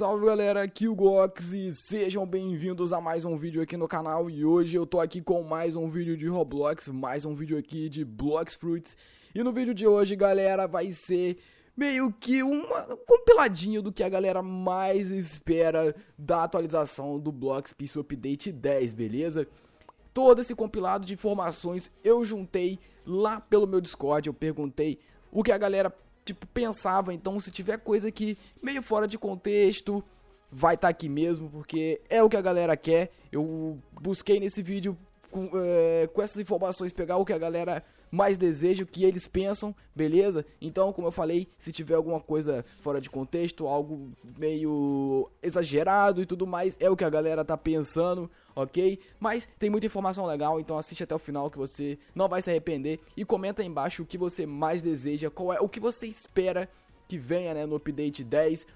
Salve galera, aqui o Ghoks e sejam bem-vindos a mais um vídeo aqui no canal. E hoje eu tô aqui com mais um vídeo de Roblox, mais um vídeo aqui de Blox Fruits. E no vídeo de hoje, galera, vai ser meio que uma compiladinha do que a galera mais espera da atualização do Blox Piece Update 10, beleza? Todo esse compilado de informações eu juntei lá pelo meu Discord, eu perguntei o que a galera pensava, então se tiver coisa que meio fora de contexto, vai estar aqui mesmo, porque é o que a galera quer. Eu busquei nesse vídeo com essas informações pegar o que a galera mais deseja, o que eles pensam, beleza? Então, como eu falei, se tiver alguma coisa fora de contexto, algo meio exagerado e tudo mais, é o que a galera tá pensando, ok? Mas tem muita informação legal, então assiste até o final que você não vai se arrepender. E comenta aí embaixo o que você mais deseja, qual é o que você espera que venha, né, no update 10,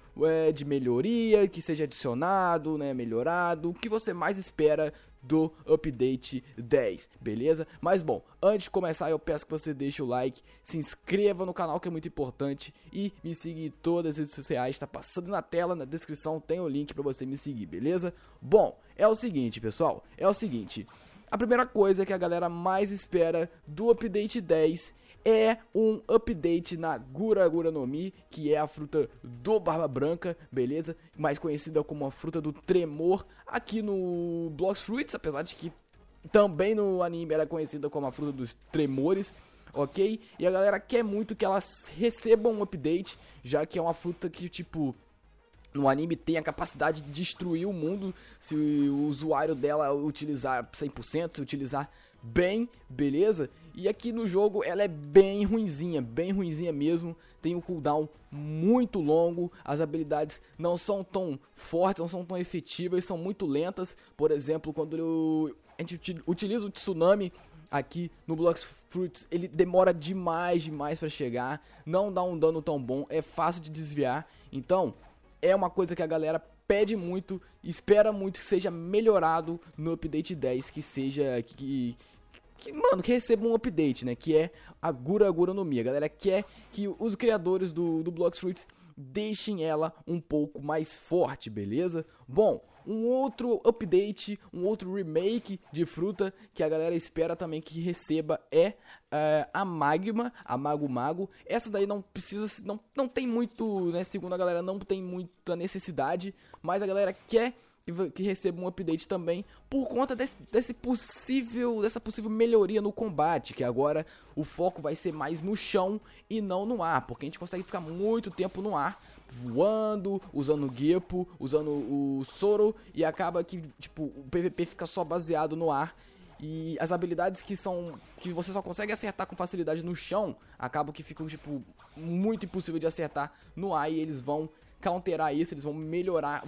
de melhoria, que seja adicionado, né, melhorado, o que você mais espera do update 10, beleza? Mas bom, antes de começar eu peço que você deixe o like, se inscreva no canal que é muito importante e me siga em todas as redes sociais, tá passando na tela, na descrição tem o link pra você me seguir, beleza? Bom, é o seguinte pessoal, a primeira coisa que a galera mais espera do update 10 é um update na Gura Gura no Mi, que é a fruta do Barba Branca, beleza? Mais conhecida como a fruta do tremor aqui no Blox Fruits, apesar de que também no anime ela é conhecida como a fruta dos tremores, ok? E a galera quer muito que elas recebam um update, já que é uma fruta que, tipo, no anime tem a capacidade de destruir o mundo se o usuário dela utilizar 100%, se utilizar bem, beleza? E aqui no jogo ela é bem ruinzinha mesmo, tem um cooldown muito longo, as habilidades não são tão fortes, não são tão efetivas, são muito lentas. Por exemplo, quando a gente utiliza o tsunami aqui no Blox Fruits, ele demora demais para chegar, não dá um dano tão bom, é fácil de desviar, então é uma coisa que a galera pede muito, espera muito que seja melhorado no update 10, que seja, que receba um update, né, que é a Gura Gura no Mi. A galera quer que os criadores do Blox Fruits deixem ela um pouco mais forte, beleza? Bom, um outro update, um outro remake de fruta que a galera espera também que receba é a Mago Mago. Essa daí não precisa, não tem muito, né, segundo a galera, não tem muita necessidade, mas a galera quer que receba um update também por conta dessa possível melhoria no combate, que agora o foco vai ser mais no chão e não no ar, porque a gente consegue ficar muito tempo no ar, voando, usando o Gepo, usando o Soro, e acaba que, tipo, o PVP fica só baseado no ar, e as habilidades que você só consegue acertar com facilidade no chão, acabam que ficam, tipo, muito impossível de acertar no ar, e eles vão counterar isso, eles vão melhorar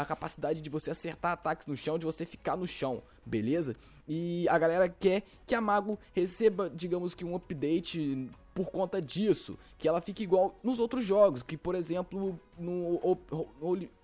a capacidade de você acertar ataques no chão, de você ficar no chão, beleza? E a galera quer que a Mago receba, digamos que, um update por conta disso, que ela fique igual nos outros jogos, que por exemplo no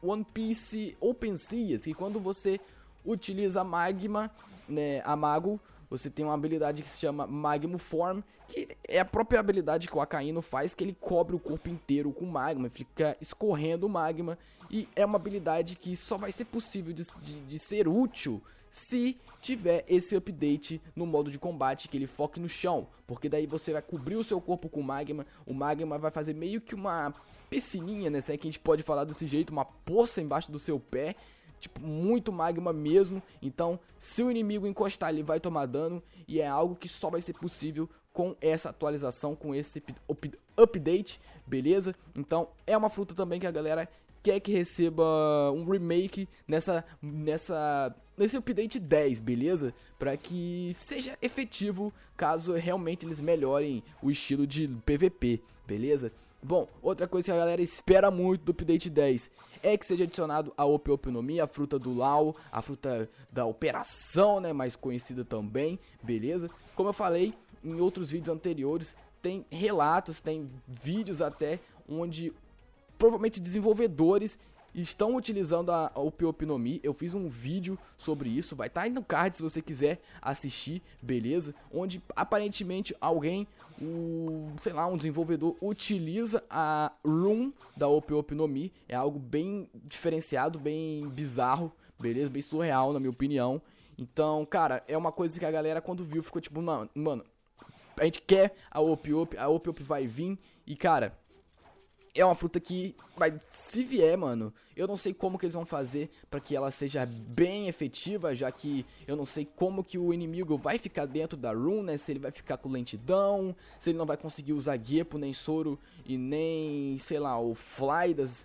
One Piece Open Seas, que quando você utiliza a Magma, né, a Mago, você tem uma habilidade que se chama Magma Form, que é a própria habilidade que o Akainu faz, que ele cobre o corpo inteiro com magma, fica escorrendo magma, e é uma habilidade que só vai ser possível de ser útil se tiver esse update no modo de combate, que ele foque no chão, porque daí você vai cobrir o seu corpo com magma, o magma vai fazer meio que uma piscininha, né, se é que a gente pode falar desse jeito, uma poça embaixo do seu pé, tipo, muito magma mesmo. Então, se o inimigo encostar, ele vai tomar dano. E é algo que só vai ser possível com essa atualização, com esse update, beleza? Então, é uma fruta também que a galera quer que receba um remake nesse update 10, beleza? Pra que seja efetivo, caso realmente eles melhorem o estilo de PVP, beleza? Bom, outra coisa que a galera espera muito do update 10 é que seja adicionado a Ope Ope no Mi, a fruta do Lau, a fruta da operação, né, mais conhecida também, beleza? Como eu falei em outros vídeos anteriores, tem relatos, tem vídeos até, onde provavelmente desenvolvedores estão utilizando a Ope Ope no Mi. Eu fiz um vídeo sobre isso, vai estar aí no card se você quiser assistir, beleza? Onde aparentemente alguém, sei lá, um desenvolvedor utiliza a Room da Ope Ope no Mi. É algo bem diferenciado, bem bizarro, beleza? Bem surreal, na minha opinião. Então, cara, é uma coisa que a galera quando viu ficou tipo, mano, a gente quer a Ope Ope vai vir e, cara... É uma fruta que, vai, se vier, mano, eu não sei como que eles vão fazer pra que ela seja bem efetiva, já que eu não sei como que o inimigo vai ficar dentro da room, né, se ele vai ficar com lentidão, se ele não vai conseguir usar Gepo, nem Soro e nem, sei lá, o Fly das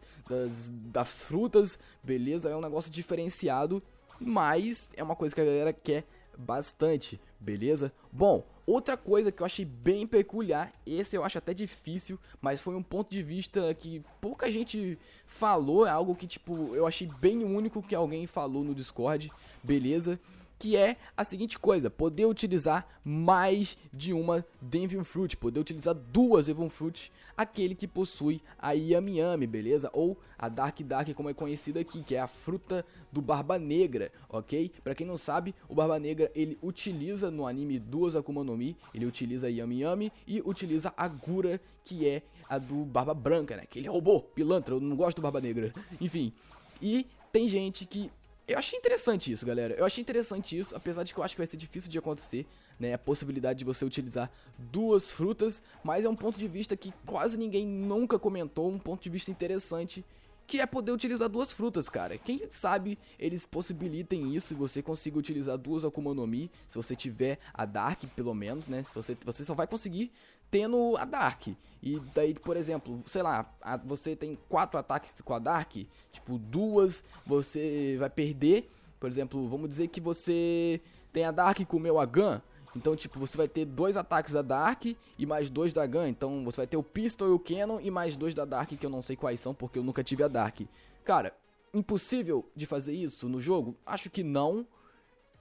frutas, beleza, é um negócio diferenciado, mas é uma coisa que a galera quer bastante, beleza? Bom... Outra coisa que eu achei bem peculiar, esse eu acho até difícil, mas foi um ponto de vista que pouca gente falou, é algo que tipo, eu achei bem único que alguém falou no Discord, beleza? Que é a seguinte coisa, poder utilizar mais de uma Devil Fruit, poder utilizar duas Devil Fruit, aquele que possui a Yami Yami, beleza? Ou a Dark Dark, como é conhecida aqui, que é a fruta do Barba Negra, ok? Pra quem não sabe, o Barba Negra, ele utiliza no anime duas Akuma no Mi, ele utiliza a Yami Yami e utiliza a Gura, que é a do Barba Branca, né? Que ele roubou, pilantra, eu não gosto do Barba Negra, enfim. E tem gente que... Eu achei interessante isso, galera, eu achei interessante isso, apesar de que eu acho que vai ser difícil de acontecer, né, a possibilidade de você utilizar duas frutas, mas é um ponto de vista que quase ninguém nunca comentou, um ponto de vista interessante, que é poder utilizar duas frutas, cara. Quem sabe eles possibilitem isso e você consiga utilizar duas Akuma no Mi, se você tiver a Dark, pelo menos, né, se você só vai conseguir tendo a Dark. E daí, por exemplo, sei lá, você tem 4 ataques com a Dark, tipo, duas você vai perder. Por exemplo, vamos dizer que você tem a Dark com o meu Gun, então, tipo, você vai ter 2 ataques da Dark e mais 2 da Gun. Então, você vai ter o Pistol e o Cannon e mais 2 da Dark, que eu não sei quais são, porque eu nunca tive a Dark. Cara, impossível de fazer isso no jogo? Acho que não.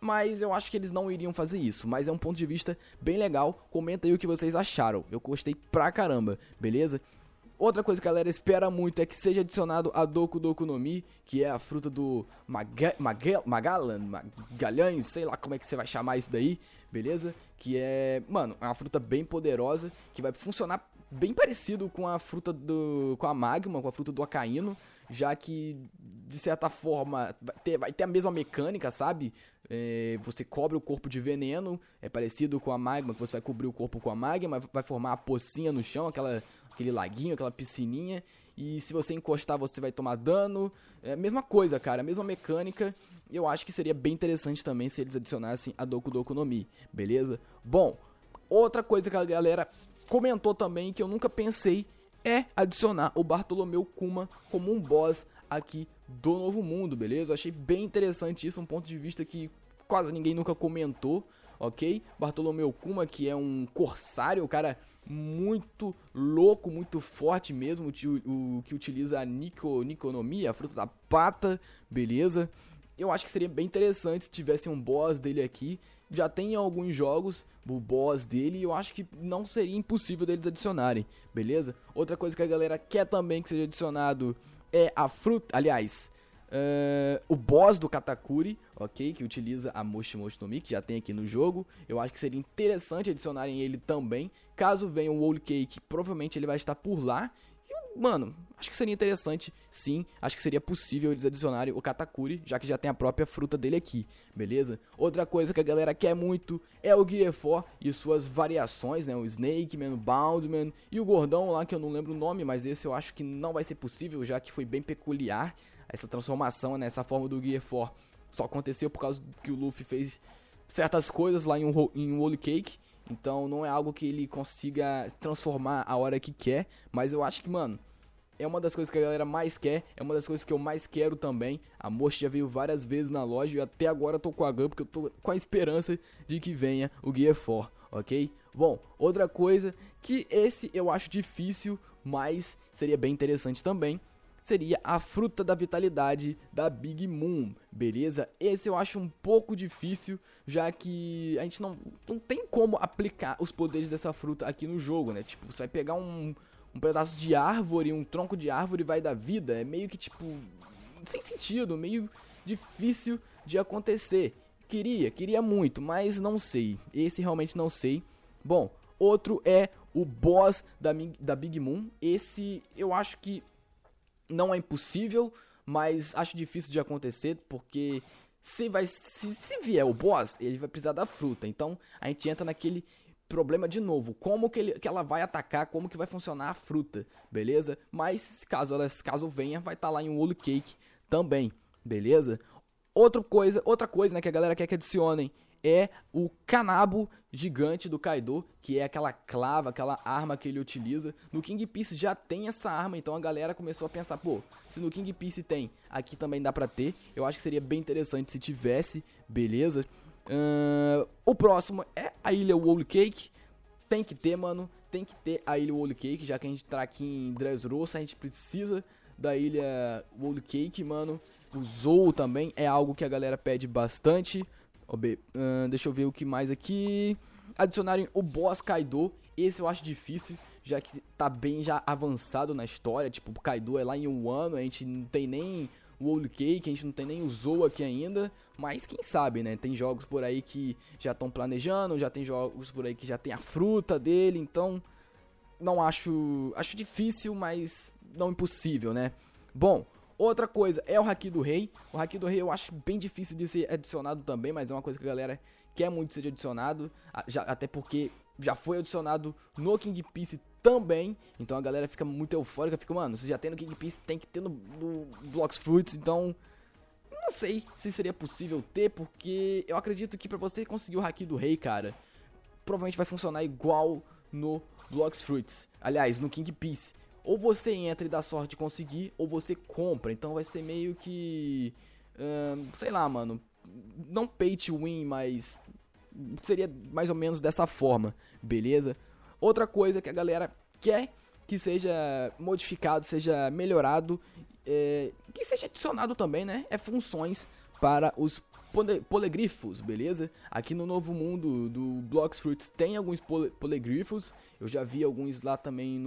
Mas eu acho que eles não iriam fazer isso. Mas é um ponto de vista bem legal. Comenta aí o que vocês acharam. Eu gostei pra caramba, beleza? Outra coisa que a galera espera muito é que seja adicionado a Doku Doku no Mi, que é a fruta do Magalhães, sei lá como é que você vai chamar isso daí, beleza? Que é, mano, é uma fruta bem poderosa, que vai funcionar bem parecido com a fruta do... com a Magma, com a fruta do Akainu, já que, de certa forma, vai ter a mesma mecânica, sabe? É, você cobre o corpo de veneno, é parecido com a Magma, que você vai cobrir o corpo com a Magma, vai formar a pocinha no chão, aquele laguinho, aquela piscininha, e se você encostar você vai tomar dano, é a mesma coisa, cara, a mesma mecânica. Eu acho que seria bem interessante também se eles adicionassem a Doku Doku no Mi, beleza? Bom, outra coisa que a galera comentou também, que eu nunca pensei, é adicionar o Bartolomeu Kuma como um boss aqui do Novo Mundo, beleza? Eu achei bem interessante isso, um ponto de vista que quase ninguém nunca comentou, ok? Bartolomeu Kuma, que é um corsário, o cara... muito louco, muito forte mesmo, o que utiliza a Nico Nico no Mi, a fruta da pata, beleza? Eu acho que seria bem interessante se tivesse um boss dele aqui, já tem em alguns jogos o boss dele, e eu acho que não seria impossível deles adicionarem, beleza? Outra coisa que a galera quer também que seja adicionado é a fruta, aliás... o boss do Katakuri, ok, que utiliza a Mochi Mochi no Mi, que já tem aqui no jogo. Eu acho que seria interessante adicionarem ele também. Caso venha o World Cake, provavelmente ele vai estar por lá. E, mano, acho que seria interessante, sim. Acho que seria possível eles adicionarem o Katakuri, já que já tem a própria fruta dele aqui, beleza? Outra coisa que a galera quer muito é o Gear 4 e suas variações, né? O Snake Man, o Bound Man e o gordão lá, que eu não lembro o nome, mas esse eu acho que não vai ser possível, já que foi bem peculiar. Essa transformação, né, essa forma do Gear 4 só aconteceu por causa que o Luffy fez certas coisas lá em um World Cake. Então não é algo que ele consiga transformar a hora que quer. Mas eu acho que, mano, é uma das coisas que a galera mais quer. É uma das coisas que eu mais quero também. A Mochi já veio várias vezes na loja e até agora eu tô com a Gun, porque eu tô com a esperança de que venha o Gear 4, ok? Bom, outra coisa que esse eu acho difícil, mas seria bem interessante também, seria a fruta da vitalidade da Big Mom, beleza? Esse eu acho um pouco difícil, já que a gente não tem como aplicar os poderes dessa fruta aqui no jogo, né? Tipo, você vai pegar um pedaço de árvore, um tronco de árvore e vai dar vida. É meio que tipo, sem sentido, meio difícil de acontecer. Queria muito, mas não sei. Esse realmente não sei. Bom, outro é o boss da Big Mom. Esse eu acho que não é impossível, mas acho difícil de acontecer, porque se vier o boss, ele vai precisar da fruta. Então a gente entra naquele problema de novo, como que ela vai atacar, como que vai funcionar a fruta, beleza? Mas caso venha, vai estar lá em um World Cake também, beleza? Outra coisa, né, que a galera quer que adicionem é o canabo gigante do Kaido, que é aquela clava, aquela arma que ele utiliza. No King Piece já tem essa arma, então a galera começou a pensar, pô, se no King Piece tem, aqui também dá pra ter. Eu acho que seria bem interessante se tivesse, beleza? O próximo é a Ilha World Cake. Tem que ter, mano. Tem que ter a Ilha World Cake, já que a gente tá aqui em Dressrosa, a gente precisa da Ilha World Cake, mano. O Zou também é algo que a galera pede bastante. Deixa eu ver o que mais aqui. Adicionarem o boss Kaido. Esse eu acho difícil, já que tá bem já avançado na história. Tipo, o Kaido é lá em um ano, a gente não tem nem o World Cake, a gente não tem nem o Zou aqui ainda, mas quem sabe, né? Tem jogos por aí que já estão planejando, já tem jogos por aí que já tem a fruta dele, então não acho difícil, mas não impossível, né? Bom, outra coisa é o Haki do Rei. O Haki do Rei eu acho bem difícil de ser adicionado também, mas é uma coisa que a galera quer muito ser adicionado, até porque já foi adicionado no King Piece também, então a galera fica muito eufórica, fica, mano, se já tem no King Piece, tem que ter no Blox Fruits, então não sei se seria possível ter, porque eu acredito que pra você conseguir o Haki do Rei, cara, provavelmente vai funcionar igual no Blox Fruits, aliás, no King Piece, ou você entra e dá sorte de conseguir, ou você compra, então vai ser meio que, sei lá, mano, não pay to win, mas seria mais ou menos dessa forma, beleza? Outra coisa que a galera quer que seja modificado, seja melhorado, que seja adicionado também, né? É funções para os polegrifos, beleza? Aqui no novo mundo do Blox Fruits tem alguns polegrifos. Eu já vi alguns lá também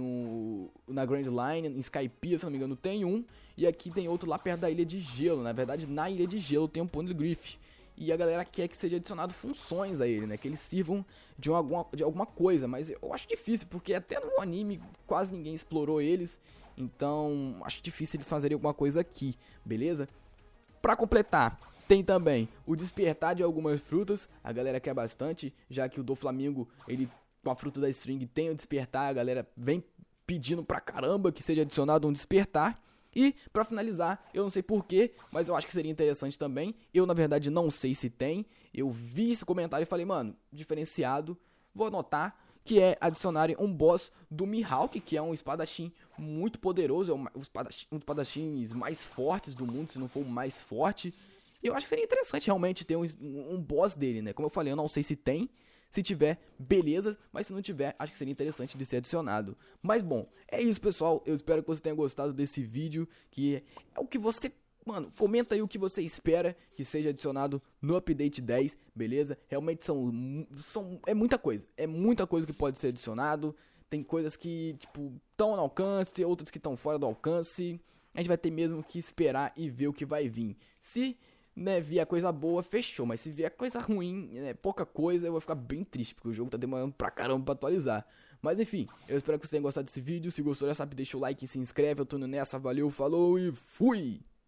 na Grand Line, em Skypiea, se não me engano, tem um. E aqui tem outro lá perto da Ilha de Gelo. Na verdade, na Ilha de Gelo tem um poneglyph. E a galera quer que seja adicionado funções a ele, né? Que eles sirvam de alguma coisa. Mas eu acho difícil, porque até no anime quase ninguém explorou eles. Então, acho difícil eles fazerem alguma coisa aqui, beleza? Pra completar, tem também o despertar de algumas frutas. A galera quer bastante, já que o Doflamingo, ele com a fruta da String tem o despertar. A galera vem pedindo pra caramba que seja adicionado um despertar. E, pra finalizar, eu não sei porquê, mas eu acho que seria interessante também. Eu, na verdade, não sei se tem. Eu vi esse comentário e falei, mano, diferenciado. Vou anotar que é adicionarem um boss do Mihawk, que é um espadachim muito poderoso. É um dos espadachins mais fortes do mundo, se não for o mais forte. Eu acho que seria interessante realmente ter um boss dele, né? Como eu falei, eu não sei se tem. Se tiver, beleza, mas se não tiver, acho que seria interessante de ser adicionado. Mas bom, é isso, pessoal. Eu espero que você tenha gostado desse vídeo, que é o que você... Mano, comenta aí o que você espera que seja adicionado no Update 10, beleza? Realmente é muita coisa. É muita coisa que pode ser adicionado. Tem coisas que, tipo, estão no alcance, outras que estão fora do alcance. A gente vai ter mesmo que esperar e ver o que vai vir. Se... né, vier coisa boa, fechou, mas se vier coisa ruim, né, pouca coisa, eu vou ficar bem triste, porque o jogo tá demorando pra caramba pra atualizar. Mas enfim, eu espero que vocês tenham gostado desse vídeo, se gostou já sabe, deixa o like e se inscreve, eu tô indo nessa, valeu, falou e fui!